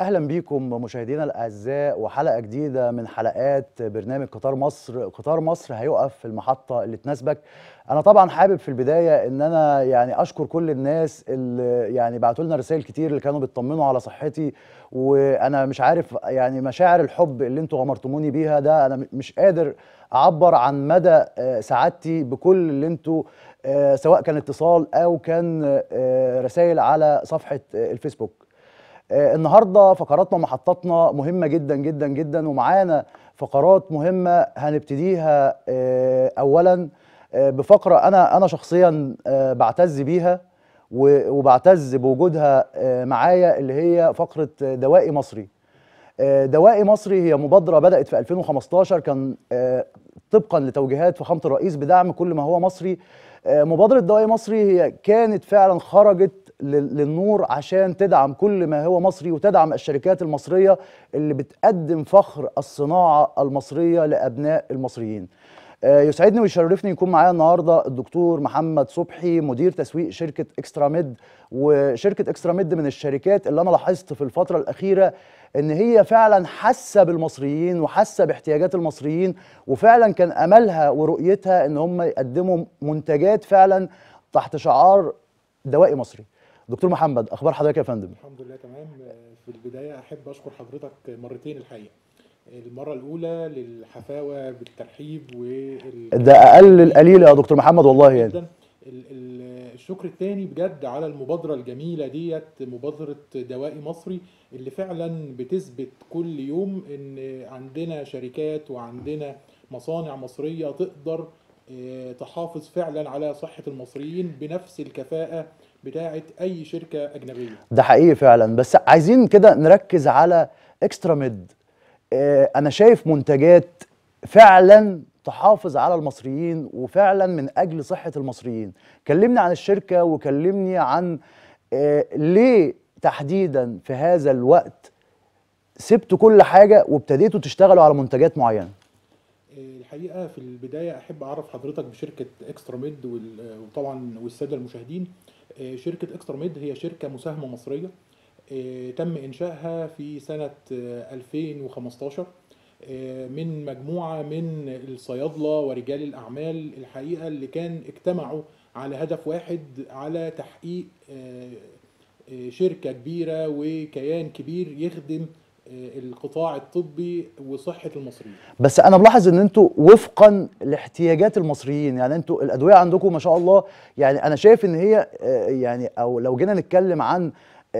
اهلا بيكم مشاهدينا الاعزاء وحلقه جديده من حلقات برنامج قطار مصر. قطار مصر هيقف في المحطه اللي تناسبك. انا طبعا حابب في البدايه ان انا يعني اشكر كل الناس اللي يعني بعتوا لنا رسائل كتير اللي كانوا بيطمنوا على صحتي، وانا مش عارف يعني مشاعر الحب اللي انتوا غمرتموني بيها ده انا مش قادر اعبر عن مدى سعادتي بكل اللي انتوا سواء كان اتصال او كان رسائل على صفحه الفيسبوك. النهارده فقراتنا ومحطاتنا مهمه جدا جدا جدا، ومعانا فقرات مهمه هنبتديها اولا بفقره انا شخصيا بعتز بيها وبعتز بوجودها معايا، اللي هي فقره دوائي مصري. دوائي مصري هي مبادره بدات في 2015 كان طبقا لتوجيهات فخامه الرئيس بدعم كل ما هو مصري. مبادره دوائي مصري هي كانت فعلا خرجت للنور عشان تدعم كل ما هو مصري وتدعم الشركات المصرية اللي بتقدم فخر الصناعة المصرية لأبناء المصريين. يسعدني ويشرفني يكون معايا النهاردة الدكتور محمد صبحي مدير تسويق شركة إكستراميد. وشركة إكستراميد من الشركات اللي أنا لاحظت في الفترة الأخيرة إن هي فعلا حاسة بالمصريين وحاسة باحتياجات المصريين، وفعلا كان أملها ورؤيتها إن هم يقدموا منتجات فعلا تحت شعار دوائي مصري. دكتور محمد، اخبار حضرتك يا فندم؟ الحمد لله تمام. في البدايه احب اشكر حضرتك مرتين الحقيقه، المره الاولى للحفاوه بالترحيب ده اقل القليل يا دكتور محمد والله يعني جداً. الشكر الثاني بجد على المبادره الجميله ديت، مبادره دوائي مصري اللي فعلا بتثبت كل يوم ان عندنا شركات وعندنا مصانع مصريه تقدر تحافظ فعلا على صحه المصريين بنفس الكفاءه بتاعه اي شركه اجنبيه. ده حقيقي فعلا، بس عايزين كده نركز على إكستراميد. انا شايف منتجات فعلا تحافظ على المصريين وفعلا من اجل صحه المصريين. كلمني عن الشركه وكلمني عن ليه تحديدا في هذا الوقت سبتوا كل حاجه وابتديتوا تشتغلوا على منتجات معينه. الحقيقه في البدايه احب اعرف حضرتك بشركه إكستراميد وطبعا والساده المشاهدين. شركة إكستراميد هي شركة مساهمة مصرية تم إنشائها في سنة 2015 من مجموعة من الصيادلة ورجال الأعمال الحقيقة اللي كان اجتمعوا على هدف واحد، على تحقيق شركة كبيرة وكيان كبير يخدم القطاع الطبي وصحة المصريين. بس أنا بلاحظ إن أنتوا وفقا لاحتياجات المصريين، يعني أنتوا الأدوية عندكم ما شاء الله، يعني أنا شايف إن هي يعني أو لو جينا نتكلم عن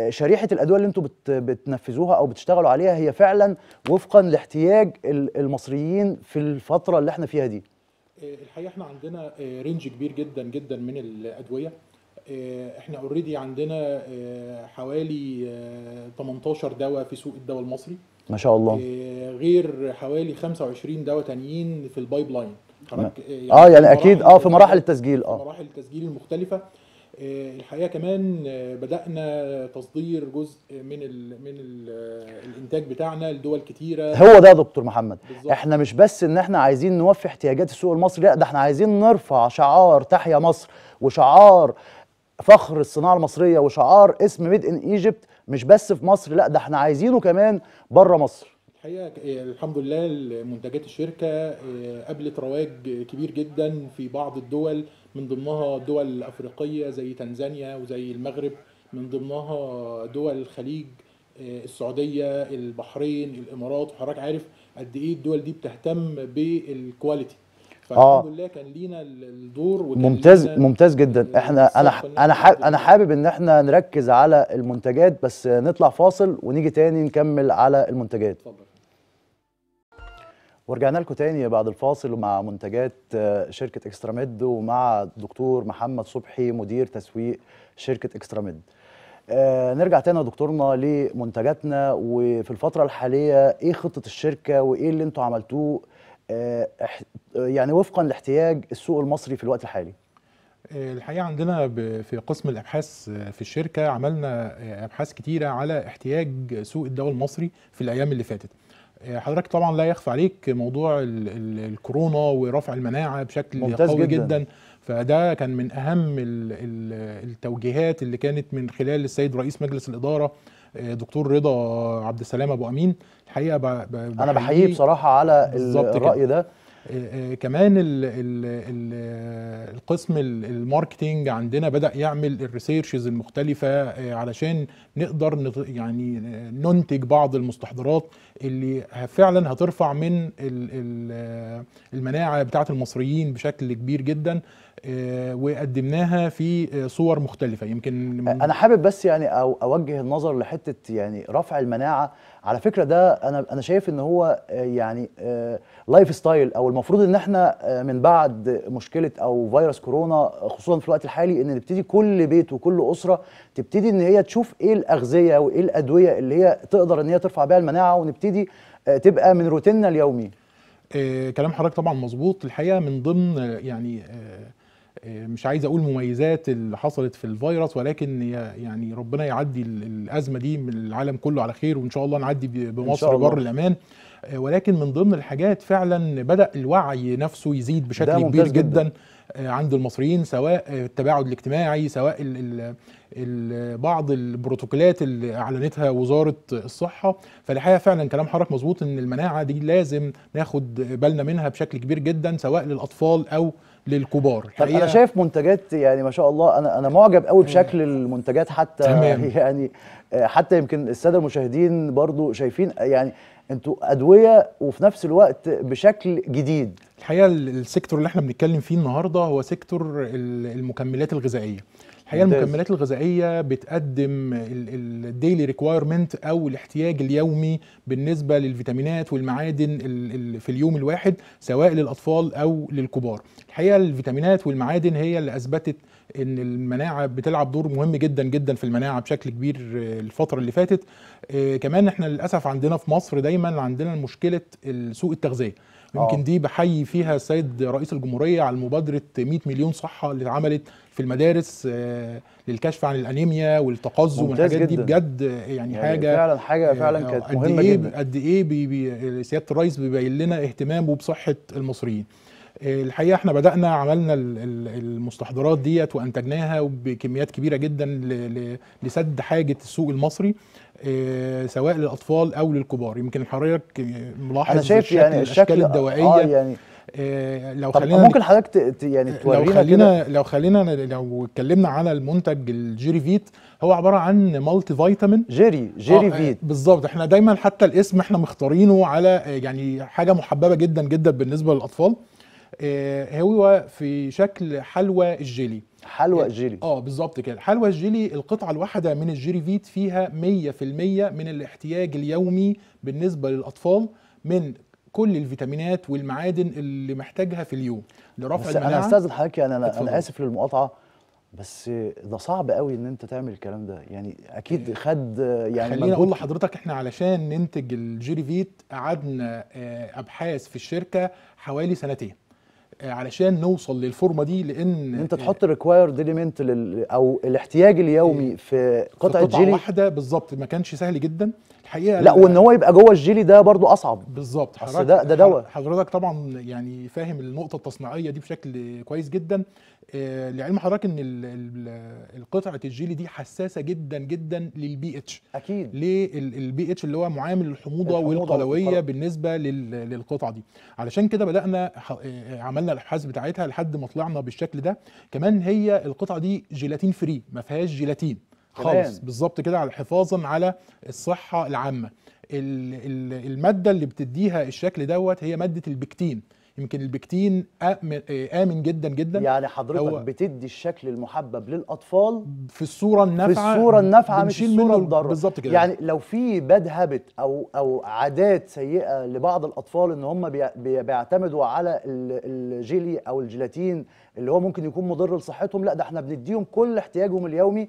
شريحة الأدوية اللي أنتوا بتنفذوها أو بتشتغلوا عليها هي فعلا وفقا لاحتياج المصريين في الفترة اللي احنا فيها دي. الحقيقة احنا عندنا رينج كبير جدا جدا من الأدوية. احنا اوريدي عندنا حوالي 18 دواء في سوق الدواء المصري ما شاء الله، غير حوالي 25 دواء تانيين في البايب لاين. يعني يعني اكيد في مراحل التسجيل مراحل التسجيل المختلفه. الحقيقه كمان بدانا تصدير جزء من الانتاج بتاعنا لدول كتيره. هو ده يا دكتور محمد بالزبط. احنا مش بس ان احنا عايزين نوفي احتياجات السوق المصري، لا ده احنا عايزين نرفع شعار تحيا مصر وشعار فخر الصناعه المصريه وشعار اسم ميد ان ايجيبت مش بس في مصر، لا ده احنا عايزينه كمان بره مصر. الحقيقه الحمد لله منتجات الشركه قابلت رواج كبير جدا في بعض الدول، من ضمنها دول الافريقيه زي تنزانيا وزي المغرب، من ضمنها دول الخليج، السعوديه، البحرين، الامارات. وحضرتك عارف قد ايه الدول دي بتهتم بالكواليتي، فالحمد لله كان لينا الدور. ممتاز ممتاز جدا. احنا انا حابب ان احنا نركز على المنتجات، بس نطلع فاصل ونيجي تاني نكمل على المنتجات. اتفضل. ورجعنا لكم تاني بعد الفاصل مع منتجات شركه إكستراميد ومع الدكتور محمد صبحي مدير تسويق شركه إكستراميد. نرجع تاني يا دكتورنا لمنتجاتنا، وفي الفتره الحاليه ايه خطه الشركه وايه اللي انتوا عملتوه يعني وفقا لاحتياج السوق المصري في الوقت الحالي؟ الحقيقه عندنا في قسم الابحاث في الشركه عملنا ابحاث كتيره على احتياج سوق الدواء المصري في الايام اللي فاتت. حضرتك طبعا لا يخفى عليك موضوع الكورونا ورفع المناعه بشكل قوي جدا. فده كان من أهم التوجيهات اللي كانت من خلال السيد رئيس مجلس الإدارة دكتور رضا عبد السلام ابو امين. الحقيقه انا بحييه بصراحه على الراي ده. كمان القسم الماركتينج عندنا بدأ يعمل الريسيرشز المختلفة علشان نقدر يعني ننتج بعض المستحضرات اللي فعلا هترفع من المناعة بتاعة المصريين بشكل كبير جدا، وقدمناها في صور مختلفة. يمكن أنا حابب بس يعني أوجه النظر لحتة يعني رفع المناعة. على فكرة ده أنا شايف إن هو يعني لايف ستايل، أو المفروض إن إحنا من بعد مشكلة أو فيروس كورونا خصوصا في الوقت الحالي إن نبتدي كل بيت وكل أسرة تبتدي إن هي تشوف إيه الأغذية وإيه الأدوية اللي هي تقدر إن هي ترفع بيها المناعة، ونبتدي تبقى من روتيننا اليومي. كلام حضرتك طبعا مظبوط. الحقيقة من ضمن يعني مش عايز اقول مميزات اللي حصلت في الفيروس، ولكن يعني ربنا يعدي الازمه دي من العالم كله على خير، وان شاء الله نعدي بمصر بر الامان. ولكن من ضمن الحاجات فعلا بدا الوعي نفسه يزيد بشكل كبير جدا عند المصريين، سواء التباعد الاجتماعي، سواء بعض البروتوكولات اللي اعلنتها وزاره الصحه. فالحقيقه فعلا كلام حضرتك مظبوط ان المناعه دي لازم ناخد بالنا منها بشكل كبير جدا، سواء للاطفال او للكبار. طب انا شايف منتجات يعني ما شاء الله، انا معجب قوي بشكل المنتجات حتى. تمام. يعني حتى يمكن الساده المشاهدين برضو شايفين يعني انتوا ادويه وفي نفس الوقت بشكل جديد. الحقيقه السيكتور اللي احنا بنتكلم فيه النهارده هو سيكتور المكملات الغذائيه. الحقيقه المكملات الغذائيه بتقدم الديلي ريكوايرمنت او الاحتياج اليومي بالنسبه للفيتامينات والمعادن في اليوم الواحد، سواء للاطفال او للكبار. الحقيقه الفيتامينات والمعادن هي اللي اثبتت ان المناعه بتلعب دور مهم جدا جدا في المناعه بشكل كبير الفتره اللي فاتت. كمان احنا للاسف عندنا في مصر دايما عندنا مشكله سوء التغذيه. يمكن دي بحيي فيها السيد رئيس الجمهوريه على مبادره 100 مليون صحه اللي اتعملت في المدارس للكشف عن الانيميا والتقزم والحاجات دي. بجد يعني حاجه فعلا حاجه كانت مهمه جدا. قد ايه سياده الرئيس بيبين لنا اهتمامه بصحه المصريين. الحقيقه احنا بدانا عملنا المستحضرات ديت وانتجناها بكميات كبيره جدا لسد حاجه السوق المصري، سواء للاطفال او للكبار. يمكن حضرتك ملاحظ انا شايف يعني الاشكال الدوائيه يعني لو خلينا ممكن حضرتك يعني تورينا لو اتكلمنا على المنتج الجيري فيت. هو عباره عن مالتي فيتامين جيري فيت بالظبط. احنا دايما حتى الاسم احنا مختارينه على يعني حاجه محببه جدا جدا بالنسبه للاطفال. هو في شكل حلوى الجيلي. حلوى الجيلي بالظبط كده. حلوى الجيلي القطعه الواحده من الجيري فيت فيها 100% من الاحتياج اليومي بالنسبه للاطفال من كل الفيتامينات والمعادن اللي محتاجها في اليوم لرفع بس المناعه. انا استاذن حضرتك يعني انا اسف للمقاطعه، بس ده صعب قوي ان انت تعمل الكلام ده. يعني اكيد خد يعني خليني اقول لحضرتك احنا علشان ننتج الجيري فيت قعدنا ابحاث في الشركه حوالي 2 سنين علشان نوصل للفورمه دي، لان انت تحط ريكوايرد اليمنت او الاحتياج اليومي في قطعه جيلي واحده بالظبط. ما كانش سهل جدا الحقيقه. لا وان هو يبقى جوه الجيلي ده برضو اصعب. بالظبط حضرتك. ده دواء حضرتك طبعا يعني فاهم النقطه التصنيعيه دي بشكل كويس جدا. لعلم حضرتك ان القطعه الجيلي دي حساسه جدا جدا للبي اتش. اكيد. للبي اتش اللي هو معامل الحموضه والقلويه بالنسبه للقطعه دي. علشان كده بدانا عملنا الابحاث بتاعتها لحد ما طلعنا بالشكل ده. كمان هي القطعه دي جيلاتين فري، ما فيهاش جيلاتين خالص. بالظبط كده، على حفاظا على الصحه العامه. الماده اللي بتديها الشكل دوت هي ماده البكتين. يمكن البكتين آمن جدا جدا. يعني حضرتك بتدي الشكل المحبب للأطفال في الصورة النافعة. في الصورة النافعة مش الصورة الضارة. بالظبط كده. يعني لو في باد هابت أو عادات سيئة لبعض الأطفال إن هم بيعتمدوا على الجيلي أو الجيلاتين اللي هو ممكن يكون مضر لصحتهم، لا ده احنا بنديهم كل احتياجهم اليومي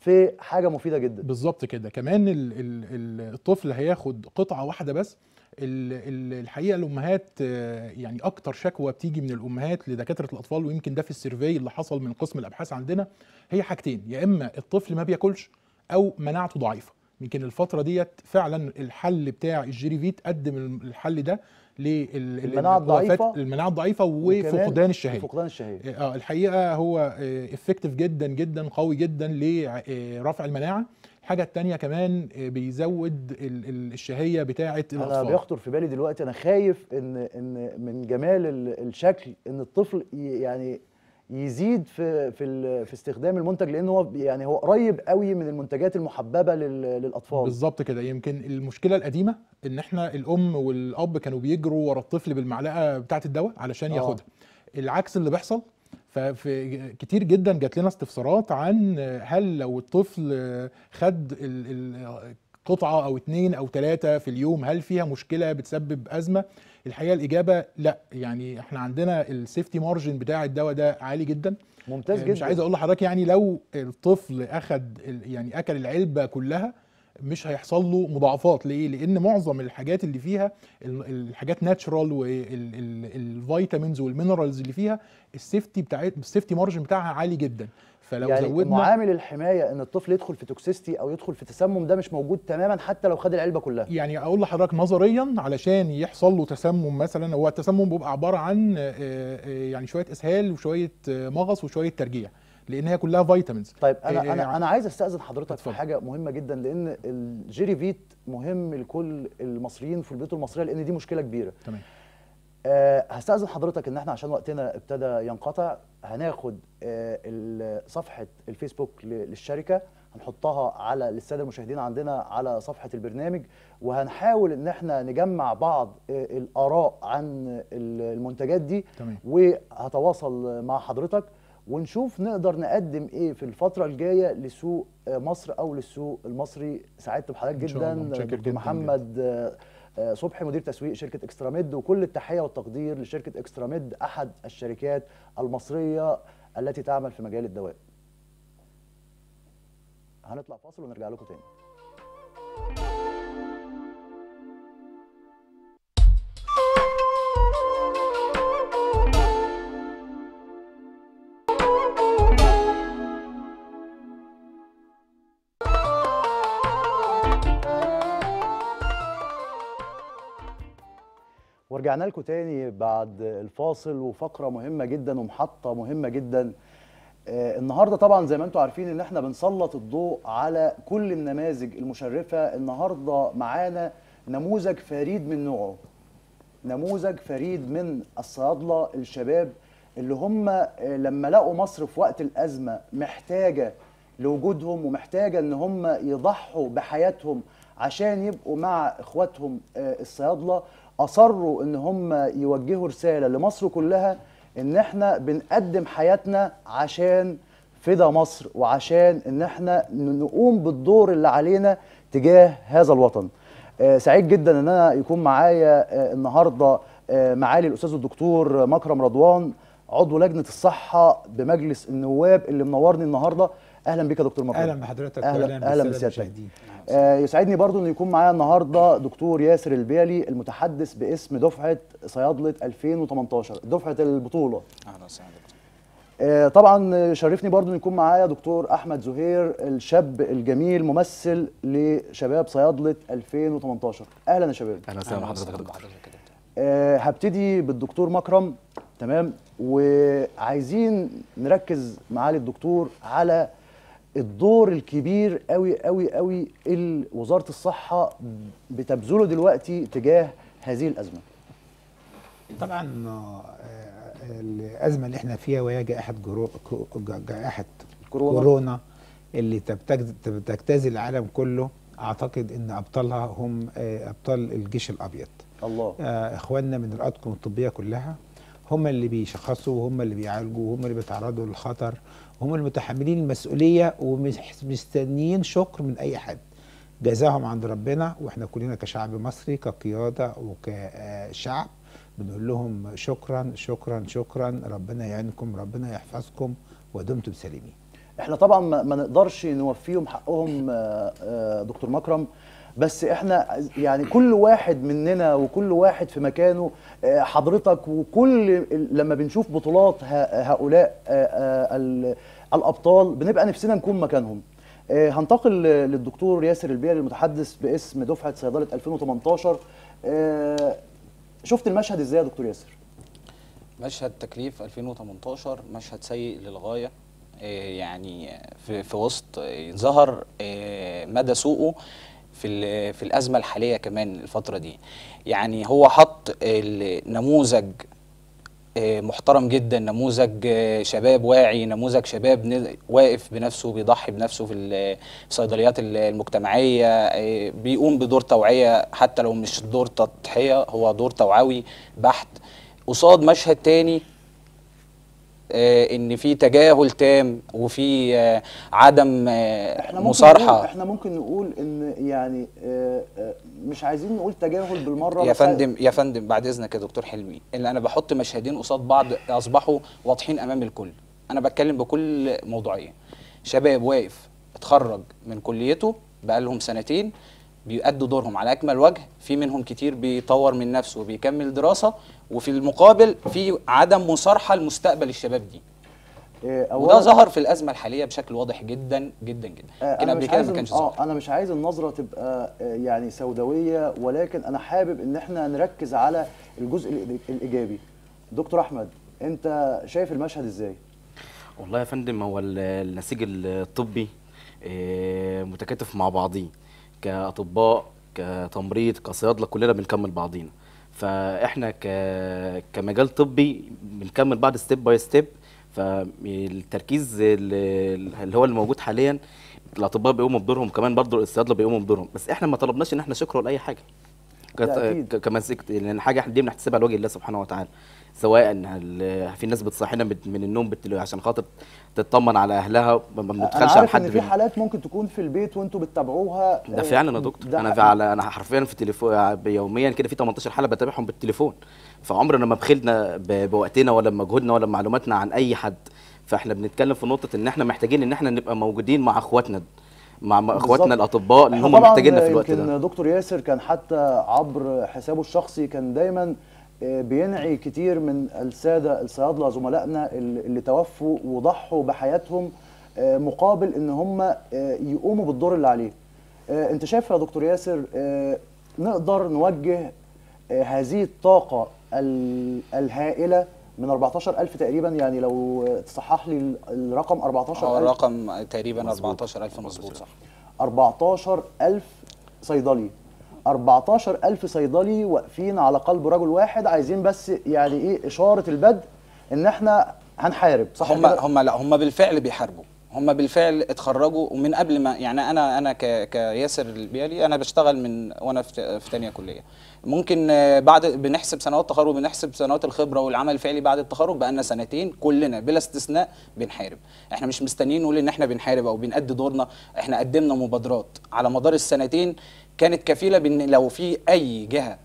في حاجة مفيدة جدا. بالظبط كده. كمان الطفل هياخد قطعة واحدة بس. الحقيقه الامهات يعني اكتر شكوى بتيجي من الامهات لدكاتره الاطفال، ويمكن ده في السيرفي اللي حصل من قسم الابحاث عندنا، هي حاجتين: يا اما الطفل ما بياكلش او مناعته ضعيفه. يمكن الفتره ديت فعلا الحل بتاع الجيري فيت قدم الحل ده. للمناعه الضعيفه وفقدان الشهيه الحقيقه هو افكتيف جدا جدا، قوي جدا لرفع المناعه. الحاجه الثانيه كمان بيزود الشهيه بتاعه الاطفال. انا بيخطر في بالي دلوقتي، انا خايف ان من جمال الشكل ان الطفل يعني يزيد في استخدام المنتج، لان هو يعني هو قريب قوي من المنتجات المحببه للاطفال. بالظبط كده. يمكن المشكله القديمه ان احنا الام والاب كانوا بيجروا ورا الطفل بالمعلقه بتاعه الدواء علشان ياخدها، العكس اللي بيحصل. ففي كتير جدا جات لنا استفسارات عن هل لو الطفل خد قطعه او 2 أو 3 في اليوم هل فيها مشكله بتسبب ازمه؟ الحقيقه الاجابه لا، يعني احنا عندنا السيفتي مارجن بتاع الدواء ده عالي جدا. ممتاز جدا. مش عايز اقول لحضرتك يعني لو الطفل اخد يعني اكل العلبه كلها مش هيحصل له مضاعفات. ليه؟ لان معظم الحاجات اللي فيها الحاجات ناتشرال والفيتامينز والمينرالز اللي فيها السيفتي مارجن بتاعها عالي جدا. فلو يعني زودنا معامل الحمايه ان الطفل يدخل في توكسيستي او يدخل في تسمم ده مش موجود تماما حتى لو خد العلبه كلها. يعني اقول لحضرتك نظريا علشان يحصل له تسمم مثلا، هو التسمم بيبقى عباره عن يعني شويه اسهال وشويه مغص وشويه ترجيع، لان هي كلها فيتامينز. طيب انا عايز استاذن حضرتك في حاجه مهمه جدا، لان الجيري فيت مهم لكل المصريين في البيوت المصريه، لان دي مشكله كبيره. تمام. هستأذن حضرتك ان احنا عشان وقتنا ابتدى ينقطع هناخد صفحة الفيسبوك للشركة، هنحطها على للسادة المشاهدين عندنا على صفحة البرنامج، وهنحاول ان احنا نجمع بعض الآراء عن المنتجات دي. تمام. وهتواصل مع حضرتك ونشوف نقدر نقدم ايه في الفترة الجاية لسوق مصر او للسوق المصري. سعدت بحضرتك جدا دكتور محمد صبحي، مدير تسويق شركة إكستراميد، وكل التحية والتقدير لشركة إكستراميد أحد الشركات المصرية التي تعمل في مجال الدواء. هنطلع فاصل ونرجع لكم تاني. ورجعنا لكم تاني بعد الفاصل، وفقره مهمه جدا ومحطه مهمه جدا النهارده. طبعا زي ما انتم عارفين ان احنا بنسلط الضوء على كل النماذج المشرفه. النهارده معانا نموذج فريد من نوعه، نموذج فريد من الصيادله الشباب اللي هم لما لقوا مصر في وقت الازمه محتاجه لوجودهم ومحتاجه ان هم يضحوا بحياتهم عشان يبقوا مع اخواتهم الصيادله، أصروا إن هم يوجهوا رسالة لمصر كلها إن إحنا بنقدم حياتنا عشان فدا مصر، وعشان إن إحنا نقوم بالدور اللي علينا تجاه هذا الوطن. سعيد جدا إن أنا يكون معايا النهاردة معالي الأستاذ الدكتور مكرم رضوان، عضو لجنة الصحة بمجلس النواب، اللي منورني النهاردة. أهلا بك يا دكتور مكرم. أهلا بحضرتك. أهلا بسيادتك. يسعدني برضو أن يكون معايا النهاردة دكتور ياسر البيلي، المتحدث باسم دفعة صيادلة 2018، دفعة البطولة. أهلا وسهلا دكتور. طبعا شرفني برضو أن يكون معايا دكتور أحمد زهير، الشاب الجميل ممثل لشباب صيادلة 2018. أهلا يا شباب. أهلا وسهلا بحضرتك يا دكتور. هبتدي بالدكتور مكرم. تمام. وعايزين نركز معالي الدكتور على الدور الكبير قوي قوي قوي اللي وزارة الصحة بتبذله دلوقتي تجاه هذه الأزمة. طبعا الأزمة اللي احنا فيها وهي جائحة كورونا اللي تجتاز العالم كله، أعتقد إن أبطالها هم أبطال الجيش الأبيض. الله. إخواننا من الأطقم الطبية كلها هم اللي بيشخصوا وهم اللي بيعالجوا وهم اللي بيتعرضوا للخطر، هم المتحملين المسؤوليه ومستنيين شكر من اي حد. جزاهم عند ربنا، واحنا كلنا كشعب مصري كقياده وكشعب بنقول لهم شكرا شكرا شكرا، ربنا يعينكم ربنا يحفظكم ودمتم سالمين. احنا طبعا ما نقدرش نوفيهم حقهم دكتور مكرم، بس احنا يعني كل واحد مننا وكل واحد في مكانه، حضرتك وكل لما بنشوف بطولات هؤلاء الابطال بنبقى نفسنا نكون مكانهم. هنتقل للدكتور ياسر البيلي، المتحدث باسم دفعه صيدله 2018. شفت المشهد ازاي يا دكتور ياسر؟ مشهد تكليف 2018 مشهد سيء للغايه، يعني في وسط ظهر مدى سوءه في الازمه الحاليه كمان الفتره دي. يعني هو حط نموذج محترم جدا، نموذج شباب واعي، نموذج شباب واقف بنفسه، بيضحي بنفسه في الصيدليات المجتمعيه، بيقوم بدور توعيه حتى لو مش دور تضحيه، هو دور توعوي بحت، قصاد مشهد تاني ان في تجاهل تام وفي عدم مصارحه. احنا ممكن نقول ان يعني مش عايزين نقول تجاهل بالمره يا فندم بعد اذنك يا دكتور حلمي، اللي انا بحط مشهدين قصاد بعض اصبحوا واضحين امام الكل. انا بتكلم بكل موضوعيه، شباب واقف اتخرج من كليته بقى لهم سنتين بيؤدوا دورهم على اكمل وجه، في منهم كتير بيطور من نفسه وبيكمل دراسه، وفي المقابل في عدم مصارحه لمستقبل الشباب دي. وده ظهر في الازمه الحاليه بشكل واضح جدا جدا جدا. انا مش عايز النظره تبقى يعني سوداويه، ولكن انا حابب ان احنا نركز على الجزء الايجابي. دكتور احمد، انت شايف المشهد ازاي؟ والله يا فندم، هو النسيج الطبي متكاتف مع بعضيه، كأطباء كتمريض كصيادلة كلنا بنكمل بعضينا، فاحنا كمجال طبي بنكمل بعض ستيب باي ستيب. فالتركيز اللي هو موجود حاليا، الأطباء بيقوموا بدورهم كمان، برضه الصيادلة بيقوموا بدورهم، بس احنا ما طلبناش ان احنا شكر ولا اي حاجة كمسك، لان حاجة دي بنحتسبها لوجه الله سبحانه وتعالى، سواء في ناس بتصحينا من النوم عشان خاطر تطمن على اهلها، ما بنتخلش على حد. أنا عارف إن في حالات ممكن تكون في البيت وانتوا بتتابعوها. ده فعلا يا دكتور، انا حرفيا في تليفون يوميا كده في 18 حاله بتابعهم بالتليفون، فعمرنا ما بخلنا بوقتنا ولا بمجهودنا ولا بمعلوماتنا عن اي حد. فاحنا بنتكلم في نقطه ان احنا محتاجين ان احنا نبقى موجودين مع اخواتنا، مع اخواتنا الاطباء اللي هم محتاجيننا في الوقت ده. يمكن دكتور ياسر كان حتى عبر حسابه الشخصي كان دايما بينعي كتير من الساده الصيادله زملائنا اللي توفوا وضحوا بحياتهم مقابل ان هم يقوموا بالدور اللي عليه. انت شايف يا دكتور ياسر نقدر نوجه هذه الطاقه الهائله من 14000 تقريبا، يعني لو تصحح لي الرقم 14000 الرقم تقريبا 14000 مظبوط صح، 14000 صيدلي 14000 صيدلي واقفين على قلب رجل واحد، عايزين بس يعني ايه اشاره البدء ان احنا هنحارب صح. هم بالفعل بيحاربوا، هم بالفعل اتخرجوا ومن قبل ما يعني انا كياسر البيلي انا بشتغل من وانا في ثانيه كليه، ممكن بعد بنحسب سنوات التخرج، بنحسب سنوات الخبره والعمل الفعلي بعد التخرج، بقى لنا سنتين كلنا بلا استثناء بنحارب. احنا مش مستنيين نقول ان احنا بنحارب او بنأدي دورنا، احنا قدمنا مبادرات على مدار السنتين كانت كفيله بان لو في اي جهه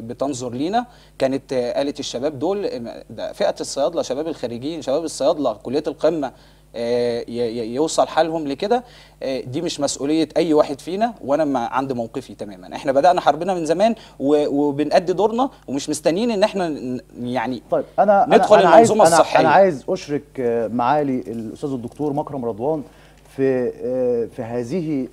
بتنظر لينا كانت قالت الشباب دول، فئه الصيادله، شباب الخريجين، شباب الصيادله كليه القمه، يوصل حالهم لكده. دي مش مسؤوليه اي واحد فينا، وانا عند موقفي تماما، احنا بدانا حربنا من زمان وبنأدي دورنا ومش مستنيين ان احنا يعني طيب ندخل المنظومه الصحيه. انا عايز اشرك معالي الاستاذ الدكتور مكرم رضوان في هذه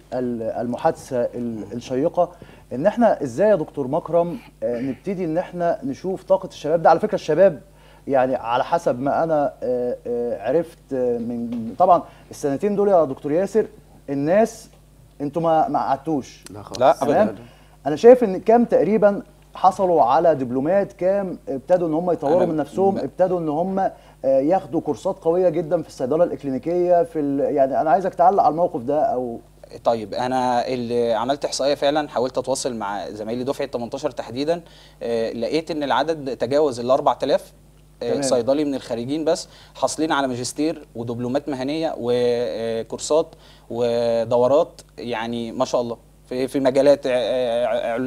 المحادثه الشيقه، ان احنا ازاي يا دكتور مكرم نبتدي ان احنا نشوف طاقه الشباب ده. على فكره الشباب يعني على حسب ما انا عرفت من طبعا السنتين دول يا دكتور ياسر، الناس انتوا ما قعدتوش، لا خالص، لا ابدا. انا شايف ان كام تقريبا حصلوا على دبلومات، كام ابتدوا ان هم يطوروا من نفسهم، ابتدوا ان هم ياخدوا كورسات قويه جدا في الصيدله الاكلينيكيه يعني انا عايزك تعلق على الموقف ده. او طيب انا اللي عملت احصائيه فعلا، حاولت اتواصل مع زمايلي دفعه 18 تحديدا، لقيت ان العدد تجاوز ال 4000 صيدلي من الخريجين بس، حاصلين على ماجستير ودبلومات مهنيه وكورسات ودورات، يعني ما شاء الله في مجالات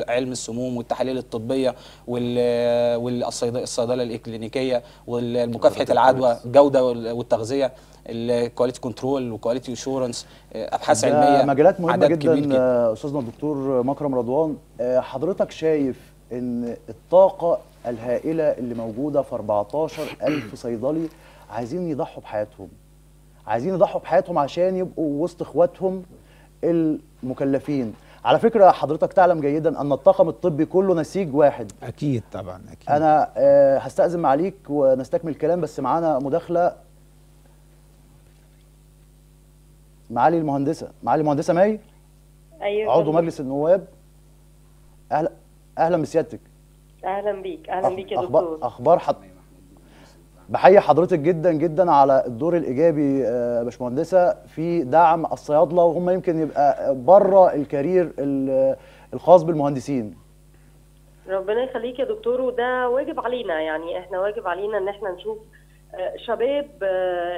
علم السموم والتحاليل الطبيه والصيدله الاكلينيكيه والمكافحه العدوى، الجوده والتغذيه، الكواليتي كنترول وكواليتي اشورنس، ابحاث علميه، مجالات مهمه جدا. استاذنا الدكتور مكرم رضوان، حضرتك شايف ان الطاقه الهائله اللي موجوده في 14000 صيدلي عايزين يضحوا بحياتهم، عشان يبقوا وسط اخواتهم المكلفين، على فكرة حضرتك تعلم جيدا أن الطاقم الطبي كله نسيج واحد. أكيد طبعا أكيد. أنا هستأذن عليك ونستكمل الكلام، بس معانا مداخلة معالي المهندسة، معالي المهندسة ماي أيوة، عضو مجلس النواب. أهلا بسيادتك. أهلا بيك. أهلا بيك يا دكتور. أخبار بحيي حضرتك جدا جدا على الدور الايجابي يا باشمهندسه في دعم الصيادله، وهم يمكن يبقى بره الكارير الخاص بالمهندسين. ربنا يخليك يا دكتور، وده واجب علينا، يعني احنا واجب علينا ان احنا نشوف شباب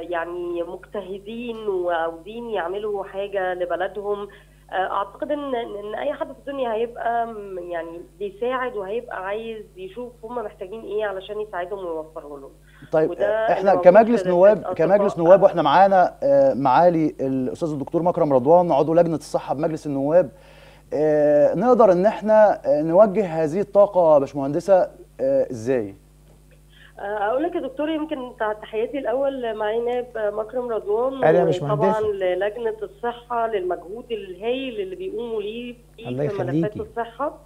يعني مجتهدين وعاوزين يعملوا حاجه لبلدهم. اعتقد ان اي حد في الدنيا هيبقى يعني بيساعد وهيبقى عايز يشوف هم محتاجين ايه علشان يساعدهم ويوفره لهم. طيب احنا كمجلس نواب، واحنا معانا معالي الاستاذ الدكتور مكرم رضوان عضو لجنه الصحه بمجلس النواب، نقدر ان احنا نوجه هذه الطاقه يا باشمهندسه ازاي؟ اقول لك يا دكتور، يمكن تحياتي الاول معالي نائب مكرم رضوان طبعا للجنه الصحه للمجهود الهائل اللي بيقوموا ليه في ملفات الصحه،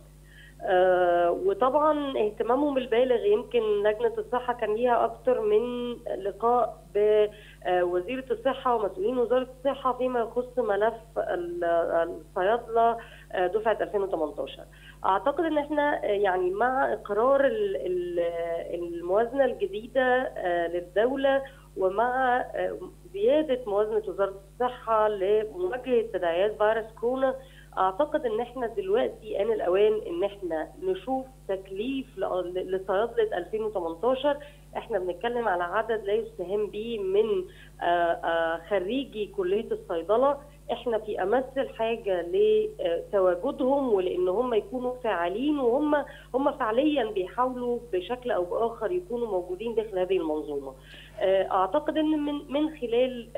وطبعا اهتمامهم البالغ. يمكن لجنه الصحه كان ليها اكتر من لقاء بوزيره الصحه ومسؤولين وزاره الصحه فيما يخص ملف الصيادله دفعه 2018. اعتقد ان احنا يعني مع اقرار الموازنه الجديده للدوله ومع زياده موازنه وزاره الصحه لمواجهه تداعيات فيروس كورونا، اعتقد ان احنا دلوقتي ان الاوان ان احنا نشوف تكليف لصيادله 2018. احنا بنتكلم على عدد لا يستهان به من خريجي كليه الصيدله. احنا في امس الحاجه لتواجدهم ولان هم يكونوا فاعلين، وهم فعليا بيحاولوا بشكل او باخر يكونوا موجودين داخل هذه المنظومه. اعتقد ان من خلال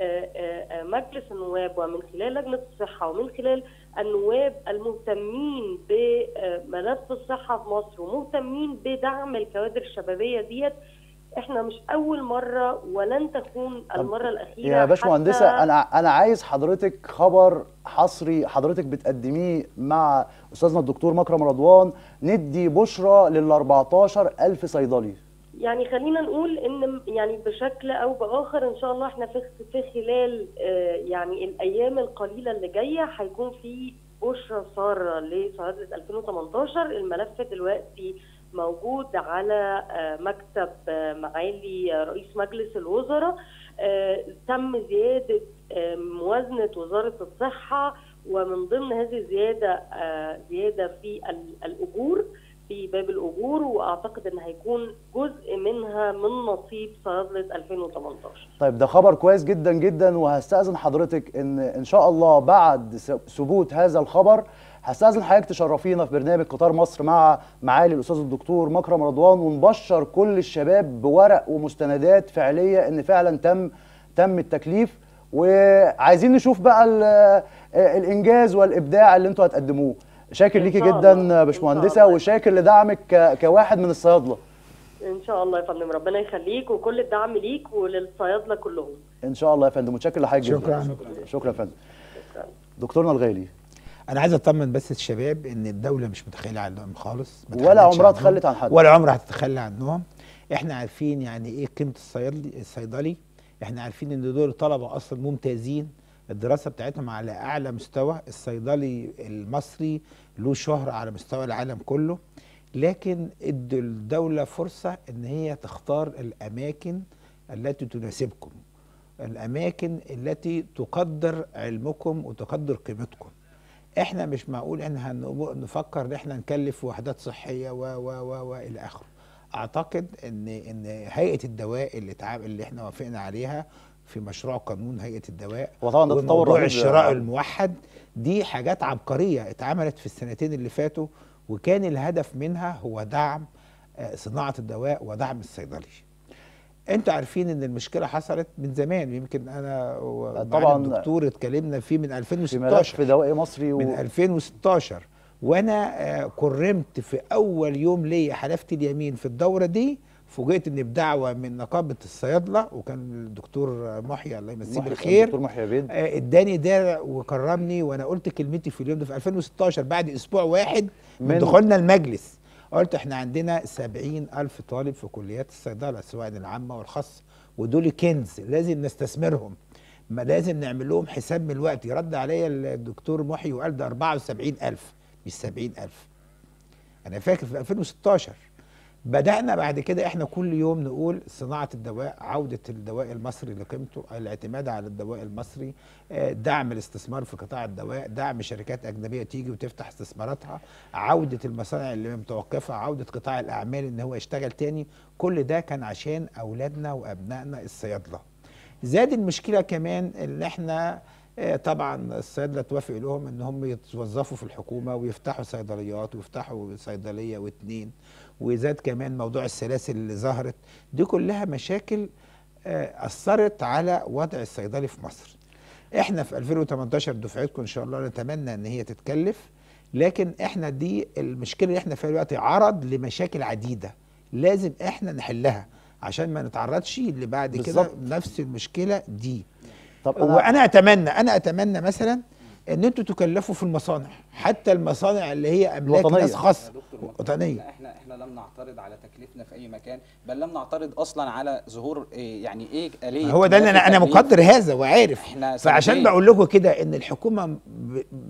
مجلس النواب ومن خلال لجنه الصحه ومن خلال النواب المهتمين بملف الصحه في مصر ومهتمين بدعم الكوادر الشبابيه ديت، احنا مش اول مره ولن تكون المره الاخيره. يا باشمهندسه انا عايز حضرتك خبر حصري حضرتك بتقدميه مع استاذنا الدكتور مكرم رضوان ندي بشرى لل 14,000 صيدلي. يعني خلينا نقول ان يعني بشكل او باخر ان شاء الله احنا في خلال يعني الايام القليله اللي جايه هيكون في بشرى ساره لصيادله 2018. الملف دلوقتي موجود على مكتب معالي رئيس مجلس الوزراء. تم زيادة موازنة وزارة الصحة، ومن ضمن هذه الزيادة زيادة في الأجور في باب الأجور، وأعتقد أن هيكون جزء منها من نصيب صيادلة 2018. طيب ده خبر كويس جدا جدا، وهستأذن حضرتك إن شاء الله بعد ثبوت هذا الخبر هستأذن حضرتك تشرفينا في برنامج قطار مصر مع معالي الأستاذ الدكتور مكرم رضوان، ونبشر كل الشباب بورق ومستندات فعلية إن فعلا تم التكليف، وعايزين نشوف بقى الإنجاز والإبداع اللي أنتوا هتقدموه. شاكر ليكي جدا باشمهندسة، وشاكر لدعمك كواحد من الصيادلة. إن شاء الله يا فندم، ربنا يخليك وكل الدعم ليك وللصيادلة كلهم. إن شاء الله يا فندم، متشكر لحضرتك جدا. شكرا يا فندم. دكتورنا الغالي، أنا عايز أطمن بس الشباب إن الدولة مش متخيلة عنهم خالص، ولا عمرها تخلت عن حد، ولا عمرها هتتخلى عنهم. إحنا عارفين يعني إيه قيمة الصيدلي، إحنا عارفين إن دول طلبة أصلا ممتازين، الدراسة بتاعتهم على أعلى مستوى. الصيدلي المصري له شهرة على مستوى العالم كله، لكن إدوا الدولة فرصة إن هي تختار الأماكن التي تناسبكم، الأماكن التي تقدر علمكم وتقدر قيمتكم. احنا مش معقول احنا نفكر ان احنا نكلف وحدات صحيه و الى اخره. اعتقد ان هيئه الدواء اللي احنا وافقنا عليها في مشروع قانون هيئه الدواء، وطبعا ده تطور موضوع الشراء الموحد، دي حاجات عبقريه اتعملت في السنتين اللي فاتوا، وكان الهدف منها هو دعم صناعه الدواء ودعم الصيدلي. انتوا عارفين ان المشكله حصلت من زمان، يمكن انا ومعالي الدكتور اتكلمنا فيه من 2016 في دوائي مصري من 2016، وانا كرمت في اول يوم ليا حلفت اليمين في الدوره دي فوجئت اني بدعوه من نقابه الصيادله، وكان الدكتور محيى الله يمسيه بالخير، الدكتور محيى بيد اداني ده وكرمني، وانا قلت كلمتي في اليوم ده في 2016 بعد اسبوع واحد من دخولنا المجلس. قلت احنا عندنا 70,000 طالب في كليات الصيدله سواء العامه والخاصه، ودول كنز لازم نستثمرهم، ما لازم نعمل لهم حساب من الوقت. يرد عليا الدكتور محيى وقال ده 74,000 مش 70,000. انا فاكر في 2016 بدأنا. بعد كده احنا كل يوم نقول صناعة الدواء، عودة الدواء المصري لقيمته، الاعتماد على الدواء المصري، دعم الاستثمار في قطاع الدواء، دعم شركات أجنبية تيجي وتفتح استثماراتها، عودة المصانع اللي متوقفة، عودة قطاع الأعمال إن هو يشتغل تاني. كل ده كان عشان أولادنا وأبنائنا الصيادلة. زاد المشكلة كمان إن احنا طبعا الصيادله توافق لهم ان هم يتوظفوا في الحكومه ويفتحوا صيدليات ويفتحوا صيدليه واثنين، وزاد كمان موضوع السلاسل اللي ظهرت دي، كلها مشاكل اثرت على وضع الصيدلي في مصر. احنا في 2018 دفعتكم ان شاء الله نتمنى ان هي تتكلف، لكن احنا دي المشكله اللي احنا فيها دلوقتي عرض لمشاكل عديده لازم احنا نحلها عشان ما نتعرضش اللي بعد كده نفس المشكله دي. وانا اتمنى مثلا ان انتوا تكلفوا في المصانع، حتى المصانع اللي هي املاك ناس خاصه وطنيه. احنا لم نعترض على تكليفنا في اي مكان، بل لم نعترض اصلا على ظهور يعني ايه آلية. هو ده انا مقدر هذا وعارف، فعشان بقول لكم كده ان الحكومه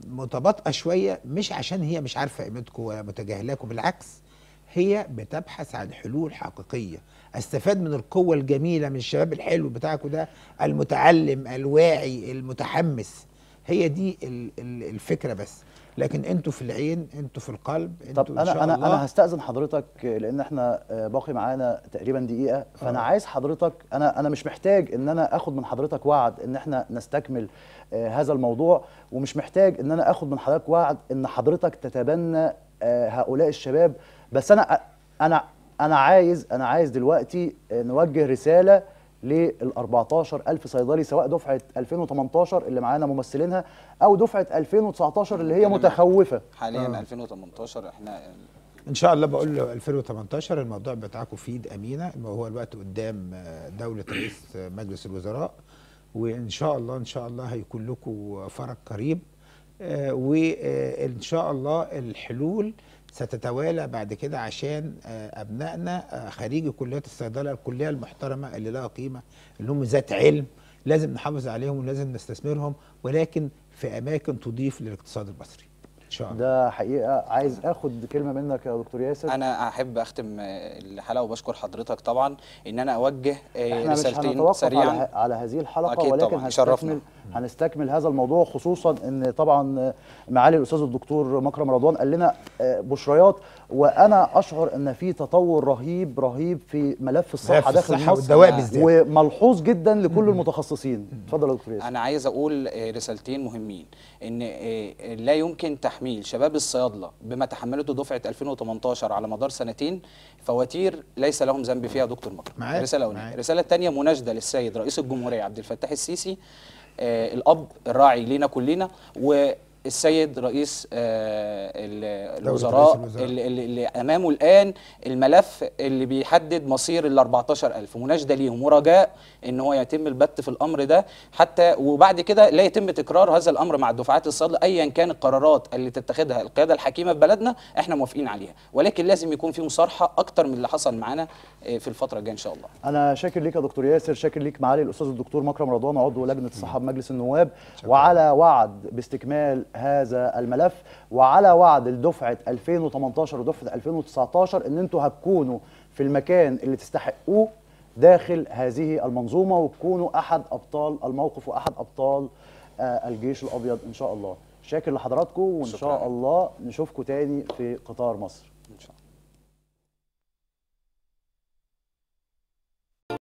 متباطئه شويه، مش عشان هي مش عارفه قيمتكم ولا متجاهلاكم، بالعكس هي بتبحث عن حلول حقيقيه. استفاد من القوه الجميله من الشباب الحلو بتاعكم ده، المتعلم الواعي المتحمس، هي دي الفكره بس. لكن انتوا في العين، انتوا في القلب، انتوا طب ان شاء الله. انا هستأذن حضرتك لان احنا باقي معانا تقريبا دقيقه، فانا عايز حضرتك، انا مش محتاج ان انا اخد من حضرتك وعد ان احنا نستكمل هذا الموضوع، ومش محتاج ان انا اخد من حضرتك وعد ان حضرتك تتبنى هؤلاء الشباب، بس أنا عايز دلوقتي نوجه رسالة لل 14,000 صيدلي سواء دفعة 2018 اللي معانا ممثلينها أو دفعة 2019 اللي هي متخوفة حاليا. 2018 احنا إن شاء الله بقول له 2018 الموضوع بتاعكم في إيد أمينة، هو الوقت قدام دولة رئيس مجلس الوزراء، وإن شاء الله هيكون لكم فرج قريب، وإن شاء الله الحلول ستتوالى بعد كده عشان أبنائنا خريجي كليات الصيدلة، الكلية المحترمة اللي لها قيمة، اللي هم ذات علم، لازم نحافظ عليهم ولازم نستثمرهم، ولكن في أماكن تضيف للاقتصاد المصري إن شاء الله. ده حقيقة عايز أخد كلمة منك يا دكتور ياسر. أنا أحب أختم الحلقة وبشكر حضرتك طبعا، إن أنا أوجه رسالتين سريعا على هذه الحلقة، ولكن هنستكمل هذا الموضوع، خصوصا ان طبعا معالي الاستاذ الدكتور مكرم رضوان قال لنا بشريات، وانا اشعر ان في تطور رهيب في ملف الصحه داخل مصر، وملحوظ جدا لكل المتخصصين. اتفضل يا دكتور ياسر. انا عايز اقول رسالتين مهمين، ان لا يمكن تحميل شباب الصيادله بما تحملته دفعه 2018 على مدار سنتين فواتير ليس لهم ذنب فيها. دكتور مكرم، رساله اولى. الرساله الثانيه مناشده للسيد رئيس الجمهوريه عبد الفتاح السيسي، الأب الراعي لينا كلنا، والسيد رئيس الوزراء اللي أمامه الآن الملف اللي بيحدد مصير ال 14,000، مناشدة ليهم ورجاء إن هو يتم البت في الأمر ده، حتى وبعد كده لا يتم تكرار هذا الأمر مع الدفعات الصيدلة. أيا كان القرارات اللي تتخذها القيادة الحكيمة في بلدنا إحنا موافقين عليها، ولكن لازم يكون في مصارحة أكتر من اللي حصل معانا في الفترة الجاية إن شاء الله. أنا شاكر ليك يا دكتور ياسر، شاكر ليك معالي الأستاذ الدكتور مكرم رضوان عضو لجنة الصحة بمجلس النواب، وعلى وعد باستكمال هذا الملف، وعلى وعد لدفعة 2018 ودفعة 2019 إن أنتوا هتكونوا في المكان اللي تستحقوه داخل هذه المنظومة، وتكونوا أحد أبطال الموقف وأحد أبطال الجيش الأبيض إن شاء الله. شاكر لحضراتكم، وإن شاء الله نشوفكم تاني في قطار مصر إن شاء الله.